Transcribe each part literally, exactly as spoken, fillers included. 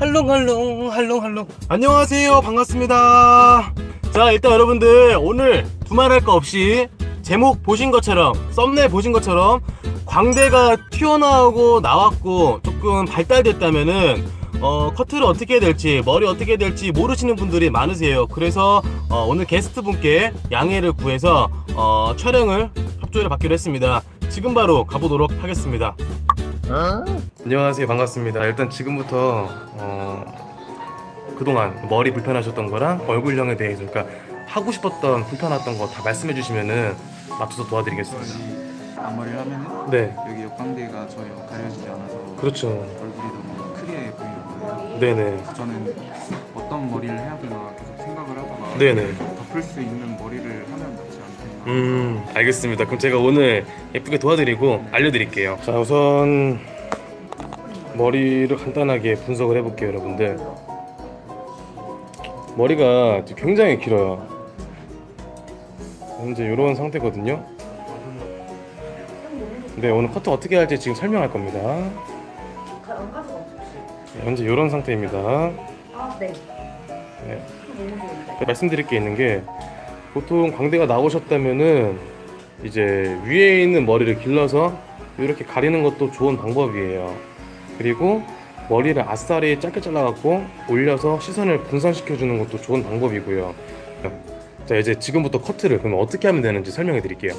할롱할롱 할롱할롱. 안녕하세요, 반갑습니다. 자, 일단 여러분들 오늘 두말할 거 없이 제목 보신 것처럼, 썸네일 보신 것처럼 광대가 튀어나오고 나왔고 조금 발달됐다면은 어, 커트를 어떻게 해야 될지, 머리 어떻게 해야 될지 모르시는 분들이 많으세요. 그래서 어, 오늘 게스트 분께 양해를 구해서 어, 촬영을 협조를 받기로 했습니다. 지금 바로 가보도록 하겠습니다. 어? 안녕하세요, 반갑습니다. 일단 지금부터 어, 그동안 머리 불편하셨던 거랑 얼굴형에 대해서, 그러니까 하고 싶었던 불편했던 거 다 말씀해 주시면은 맞춰서 도와드리겠습니다. 앞머리를 하면은 네, 여기 옆광대가 전혀 가려지지 않아서, 그렇죠, 얼굴이 너무 크게 보이는. 네네. 저는 어떤 머리를 해야 되나 계속 생각을 하다가 네네, 덮을 수 있는 머리를 하면 낫지 않나요? 음, 알겠습니다. 그럼 제가 오늘 예쁘게 도와드리고 알려드릴게요. 자, 우선 머리를 간단하게 분석을 해볼게요, 여러분들. 머리가 굉장히 길어요. 현재 이런 상태거든요. 네, 오늘 커트 어떻게 할지 지금 설명할 겁니다. 현재 이런 상태입니다. 아, 네. 네. 말씀드릴 게 있는 게, 보통 광대가 나오셨다면은 이제 위에 있는 머리를 길러서 이렇게 가리는 것도 좋은 방법이에요. 그리고 머리를 아싸리 짧게 잘라갖고 올려서 시선을 분산시켜주는 것도 좋은 방법이고요. 자, 이제 지금부터 커트를 그럼 어떻게 하면 되는지 설명해 드릴게요.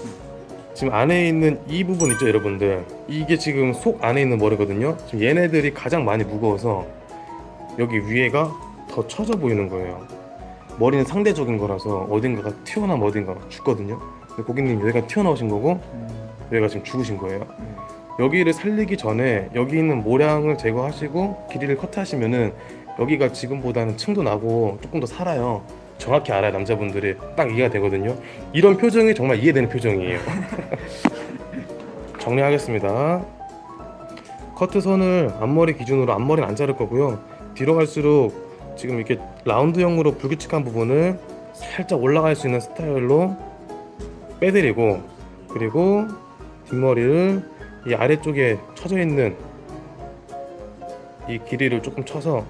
지금 안에 있는 이 부분 있죠, 여러분들? 이게 지금 속 안에 있는 머리거든요. 지금 얘네들이 가장 많이 무거워서 여기 위에가 더 처져 보이는 거예요. 머리는 상대적인 거라서 어딘가가 튀어나오면 어딘가가 죽거든요. 근데 고객님 여기가 튀어나오신 거고 여기가 지금 죽으신 거예요. 여기를 살리기 전에 여기 있는 모량을 제거하시고 길이를 커트하시면은 여기가 지금보다는 층도 나고 조금 더 살아요. 정확히 알아요, 남자분들이. 딱 이해가 되거든요. 이런 표정이 정말 이해되는 표정이에요. 정리하겠습니다. 커트선을 앞머리 기준으로, 앞머리는 안 자를 거고요, 뒤로 갈수록 지금 이렇게 라운드형으로 불규칙한 부분을 살짝 올라갈 수 있는 스타일로 빼드리고, 그리고 뒷머리를 이 아래쪽에 처져 있는 이 길이를 조금 쳐서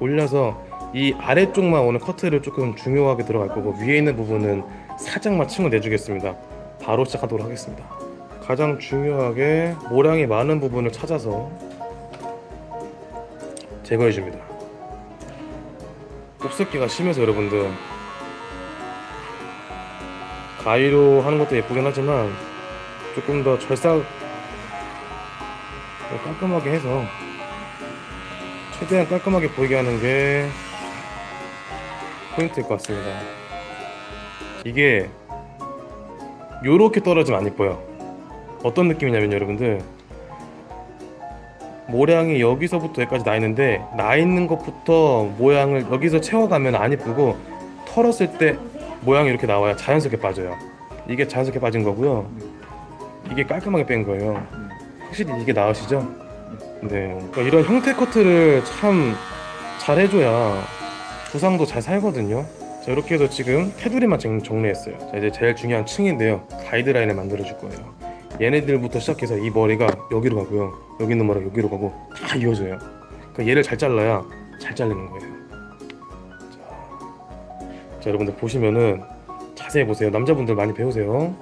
올려서 이 아래쪽만 오늘 커트를 조금 중요하게 들어갈 거고, 위에 있는 부분은 살짝만 층을 내주겠습니다. 바로 시작하도록 하겠습니다. 가장 중요하게 모량이 많은 부분을 찾아서 제거해줍니다. 곱슬기가 심해서 여러분들 가위로 하는 것도 예쁘긴 하지만 조금 더 절삭 깔끔하게 해서 최대한 깔끔하게 보이게 하는 게 포인트일 것 같습니다. 이게 요렇게 떨어지면 안 예뻐요. 어떤 느낌이냐면 여러분들, 모량이 여기서부터 여기까지 나 있는데, 나 있는 것부터 모양을 여기서 채워가면 안 예쁘고, 털었을 때 모양이 이렇게 나와야 자연스럽게 빠져요. 이게 자연스럽게 빠진 거고요, 이게 깔끔하게 뺀 거예요. 확실히 이게 나으시죠? 네, 그러니까 이런 형태 커트를 참 잘 해줘야 부상도 잘 살거든요. 자, 이렇게 해서 지금 테두리만 정리했어요. 자, 이제 제일 중요한 층인데요, 가이드라인을 만들어 줄 거예요. 얘네들부터 시작해서 이 머리가 여기로 가고요, 여기 있는 머리가 여기로 가고 다 이어져요. 그러니까 얘를 잘 잘라야 잘 잘리는 거예요. 자, 자 여러분들 보시면은 자세히 보세요. 남자분들 많이 배우세요.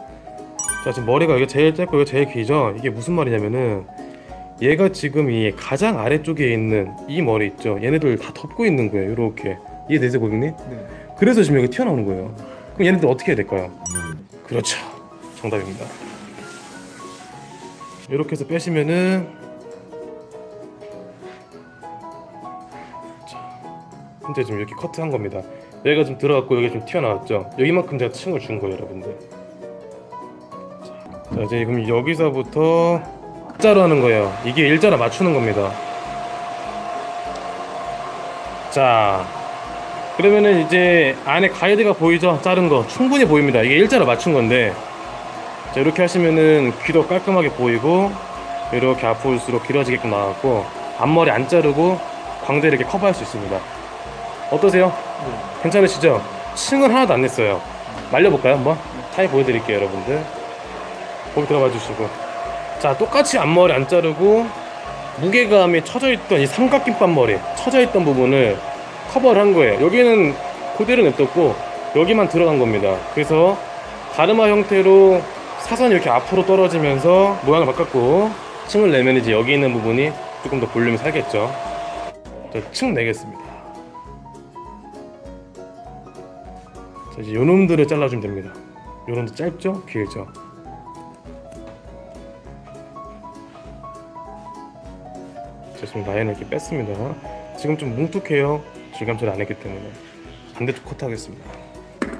자, 지금 머리가 이게 제일 짧고 이게 제일 길죠? 이게 무슨 말이냐면은 얘가 지금 이 가장 아래쪽에 있는 이 머리 있죠? 얘네들 다 덮고 있는 거예요, 이렇게. 이해되세요, 고객님? 네. 그래서 지금 여기 튀어나오는 거예요. 그럼 얘네들 어떻게 해야 될까요? 네. 그렇죠, 정답입니다. 이렇게 해서 빼시면은, 자, 현재 지금 이렇게 커트한 겁니다. 여기가 좀 들어갔고 여기가 좀 튀어나왔죠? 여기만큼 제가 층을 준 거예요, 여러분들. 자, 이제 그럼 여기서부터 일자로 하는 거예요. 이게 일자로 맞추는 겁니다. 자, 그러면은 이제 안에 가이드가 보이죠? 자른 거 충분히 보입니다. 이게 일자로 맞춘 건데, 자, 이렇게 하시면은 귀도 깔끔하게 보이고, 이렇게 앞으로일수록 길어지게끔 나왔고, 앞머리 안 자르고 광대를 이렇게 커버할 수 있습니다. 어떠세요? 네. 괜찮으시죠? 층은 하나도 안 냈어요. 말려볼까요, 한번? 차이 보여드릴게요, 여러분들. 거기 들어가 주시고. 자, 똑같이 앞머리 안 자르고 무게감이 처져있던 이 삼각김밥 머리 처져있던 부분을 커버를 한 거예요. 여기는 그대로 냅뒀고 여기만 들어간 겁니다. 그래서 가르마 형태로 사선이 이렇게 앞으로 떨어지면서 모양을 바꿨고, 층을 내면 이제 여기 있는 부분이 조금 더 볼륨이 살겠죠. 자, 층 내겠습니다. 자, 이제 요놈들을 잘라주면 됩니다. 요놈도 짧죠? 길죠? 자, 지금 라인을 이렇게 뺐습니다. 지금 좀 뭉툭해요. 줄감질 안 했기 때문에. 반대쪽 커트 하겠습니다.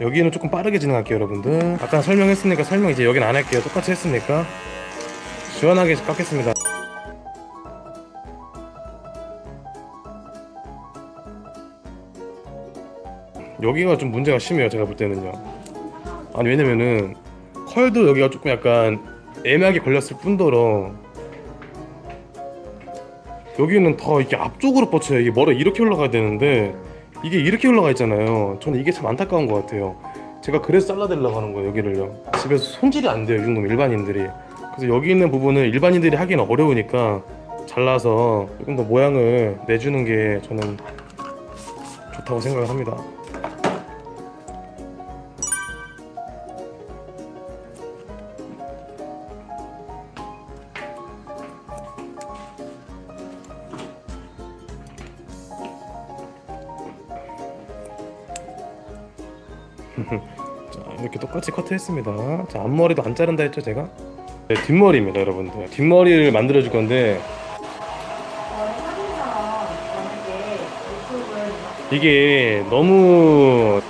여기는 조금 빠르게 진행할게요, 여러분들. 아까 설명했으니까 설명 이제 여긴 안 할게요. 똑같이 했으니까. 시원하게 깎겠습니다. 여기가 좀 문제가 심해요, 제가 볼 때는요. 아니, 왜냐면은 컬도 여기가 조금 약간 애매하게 걸렸을 뿐더러 여기는 더 이렇게 앞쪽으로 뻗쳐요. 이게 머리가 이렇게 올라가야 되는데 이게 이렇게 올라가 있잖아요. 저는 이게 참 안타까운 것 같아요. 제가 그래서 잘라내려고 하는 거예요, 여기를요. 집에서 손질이 안 돼요, 이 정도면 일반인들이. 그래서 여기 있는 부분을 일반인들이 하기는 어려우니까 잘라서 조금 더 모양을 내주는 게 저는 좋다고 생각을 합니다. 자, 이렇게 똑같이 커트했습니다. 자, 앞머리도 안 자른다 했죠, 제가? 네, 뒷머리입니다, 여러분들. 뒷머리를 만들어 줄 건데 이게 너무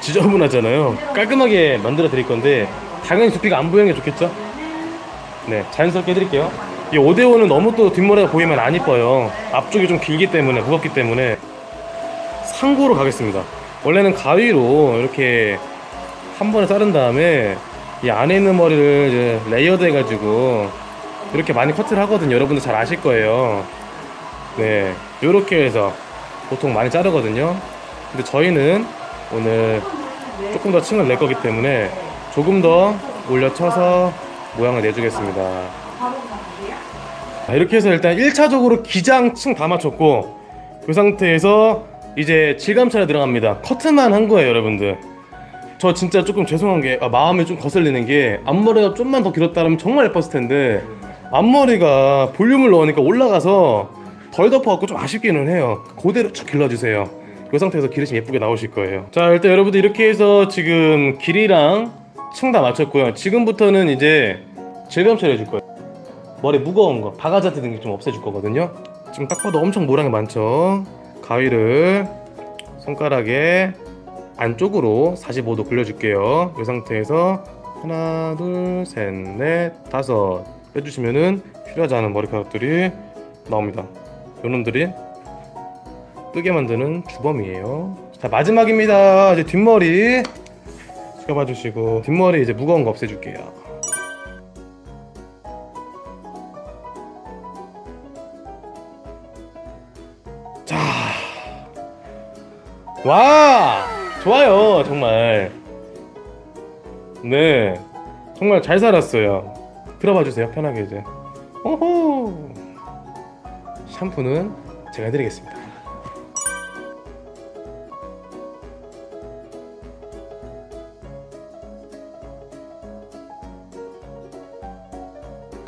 지저분하잖아요. 깔끔하게 만들어 드릴 건데 당연히 두피가 안 보이는 게 좋겠죠? 네, 자연스럽게 해드릴게요. 이 오 대 오는 너무 또 뒷머리가 보이면 안 이뻐요. 앞쪽이 좀 길기 때문에, 무겁기 때문에 상고로 가겠습니다. 원래는 가위로 이렇게 한 번에 자른 다음에 이 안에 있는 머리를 이제 레이어드 해가지고 이렇게 많이 커트를 하거든요. 여러분들 잘 아실 거예요. 네, 이렇게 해서 보통 많이 자르거든요. 근데 저희는 오늘 조금 더 층을 낼 거기 때문에 조금 더 올려쳐서 모양을 내주겠습니다. 이렇게 해서 일단 일 차적으로 기장 층 다 맞췄고, 그 상태에서 이제 질감차에 들어갑니다. 커트만 한 거예요, 여러분들. 저 진짜 조금 죄송한 게, 아, 마음이 좀 거슬리는 게, 앞머리가 좀만 더 길었다면 정말 예뻤을 텐데 앞머리가 볼륨을 넣으니까 올라가서 덜 덮어갖고 좀 아쉽기는 해요. 그대로 쭉 길러주세요. 그 상태에서 기르시면 예쁘게 나오실 거예요. 자, 일단 여러분들 이렇게 해서 지금 길이랑 층 다 맞췄고요. 지금부터는 이제 질감 처리 해줄 거예요. 머리 무거운 거, 바가지 같은 게 좀 없애줄 거거든요. 지금 딱 봐도 엄청 모량이 많죠? 가위를 손가락에 안쪽으로 사십오 도 굴려줄게요. 이 상태에서 하나, 둘, 셋, 넷, 다섯 빼주시면은 필요하지 않은 머리카락들이 나옵니다. 요놈들이 뜨게 만드는 주범이에요. 자, 마지막입니다. 이제 뒷머리 숙여봐 주시고, 뒷머리 이제 무거운 거 없애줄게요. 와, 좋아요, 정말. 네, 정말 잘 살았어요. 들어봐 주세요, 편하게. 이제 오호, 샴푸는 제가 해드리겠습니다.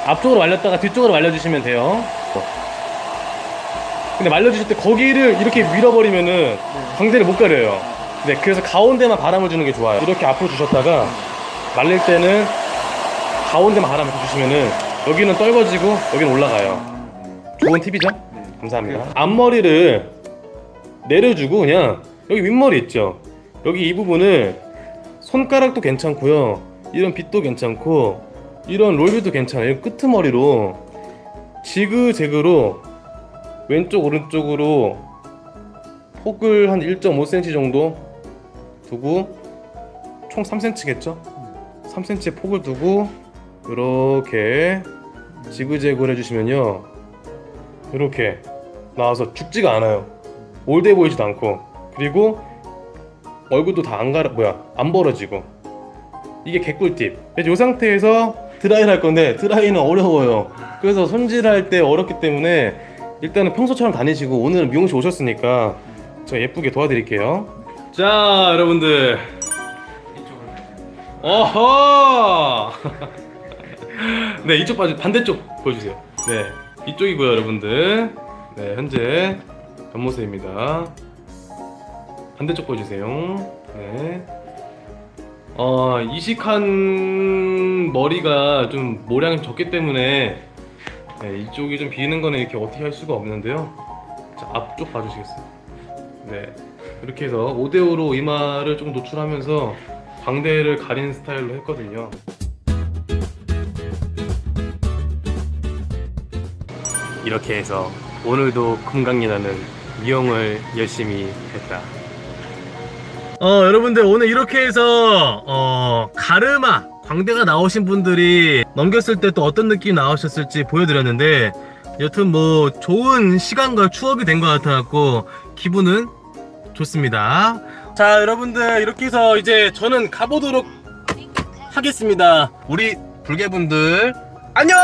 앞쪽으로 말렸다가 뒤쪽으로 말려주시면 돼요. 근데 말려주실 때 거기를 이렇게 밀어버리면은 광대를 못 가려요. 네, 그래서 가운데만 바람을 주는 게 좋아요. 이렇게 앞으로 주셨다가 말릴 때는 가운데만 바람을 주시면은 여기는 떨궈지고 여기는 올라가요. 좋은 팁이죠? 네. 감사합니다. 네. 앞머리를 내려주고 그냥 여기 윗머리 있죠? 여기 이 부분을 손가락도 괜찮고요, 이런 빗도 괜찮고, 이런 롤빗도 괜찮아요. 끄트머리로 지그재그로 왼쪽 오른쪽으로 폭을 한 일 점 오 센티미터 정도 두고, 총 삼 센티미터겠죠? 삼 센티미터의 폭을 두고 이렇게 지그재그를 해주시면요, 이렇게 나와서 죽지가 않아요. 올드해 보이지도 않고, 그리고 얼굴도 다 안 가라, 뭐야, 안 벌어지고. 이게 개꿀팁. 이 상태에서 드라이를 할 건데 드라이는 어려워요. 그래서 손질할 때 어렵기 때문에 일단은 평소처럼 다니시고, 오늘은 미용실 오셨으니까 제가 예쁘게 도와드릴게요. 자, 여러분들 이쪽으로 가세요. 어허. 네, 이쪽 봐주세요. 반대쪽 보여주세요. 네, 이쪽이고요, 여러분들. 네, 현재 옆모습입니다. 반대쪽 보여주세요. 네. 어, 이식한 머리가 좀 모량이 적기 때문에 네, 이쪽이 좀 비는 거는 이렇게 어떻게 할 수가 없는데요. 자, 앞쪽 봐주시겠어요? 네, 이렇게 해서 오 대 오로 이마를 좀 노출하면서 광대를 가린 스타일로 했거든요. 이렇게 해서 오늘도 금강리라는 미용을 열심히 했다. 어, 여러분들 오늘 이렇게 해서 어, 가르마 광대가 나오신 분들이 넘겼을 때 또 어떤 느낌이 나오셨을지 보여드렸는데, 여튼 뭐 좋은 시간과 추억이 된 것 같아갖고 기분은 좋습니다. 자, 여러분들 이렇게 해서 이제 저는 가보도록 하겠습니다. 우리 불개분들 안녕!